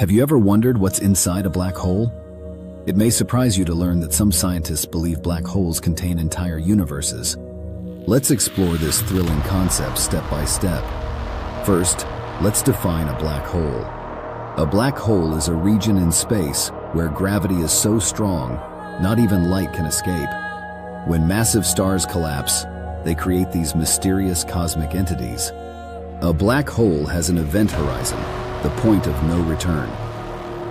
Have you ever wondered what's inside a black hole? It may surprise you to learn that some scientists believe black holes contain entire universes. Let's explore this thrilling concept step by step. First, let's define a black hole. A black hole is a region in space where gravity is so strong, not even light can escape. When massive stars collapse, they create these mysterious cosmic entities. A black hole has an event horizon, the point of no return.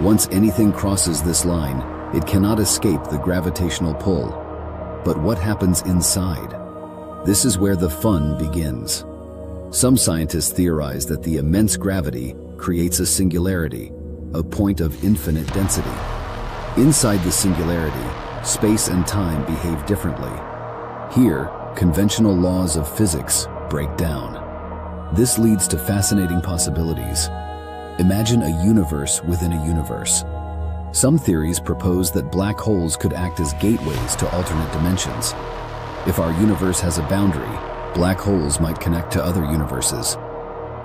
Once anything crosses this line, it cannot escape the gravitational pull. But what happens inside? This is where the fun begins. Some scientists theorize that the immense gravity creates a singularity, a point of infinite density. Inside the singularity, space and time behave differently. Here, conventional laws of physics break down. This leads to fascinating possibilities. Imagine a universe within a universe. Some theories propose that black holes could act as gateways to alternate dimensions. If our universe has a boundary, black holes might connect to other universes.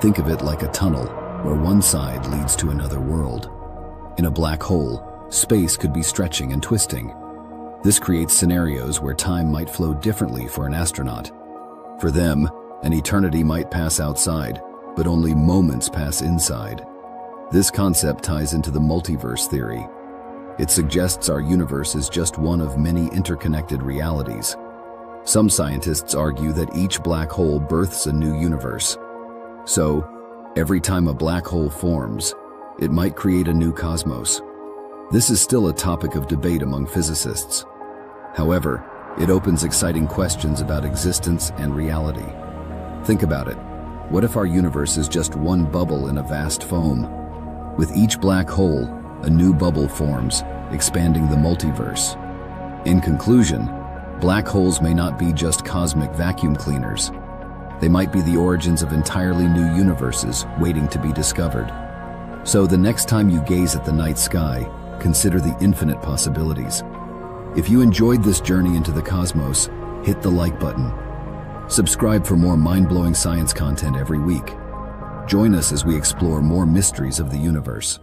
Think of it like a tunnel, where one side leads to another world. In a black hole, space could be stretching and twisting. This creates scenarios where time might flow differently for an astronaut. For them, an eternity might pass outside, but only moments pass inside. This concept ties into the multiverse theory. It suggests our universe is just one of many interconnected realities. Some scientists argue that each black hole births a new universe. So, every time a black hole forms, it might create a new cosmos. This is still a topic of debate among physicists. However, it opens exciting questions about existence and reality. Think about it. What if our universe is just one bubble in a vast foam? With each black hole, a new bubble forms, expanding the multiverse. In conclusion, black holes may not be just cosmic vacuum cleaners. They might be the origins of entirely new universes waiting to be discovered. So the next time you gaze at the night sky, consider the infinite possibilities. If you enjoyed this journey into the cosmos, hit the like button. Subscribe for more mind-blowing science content every week. Join us as we explore more mysteries of the universe.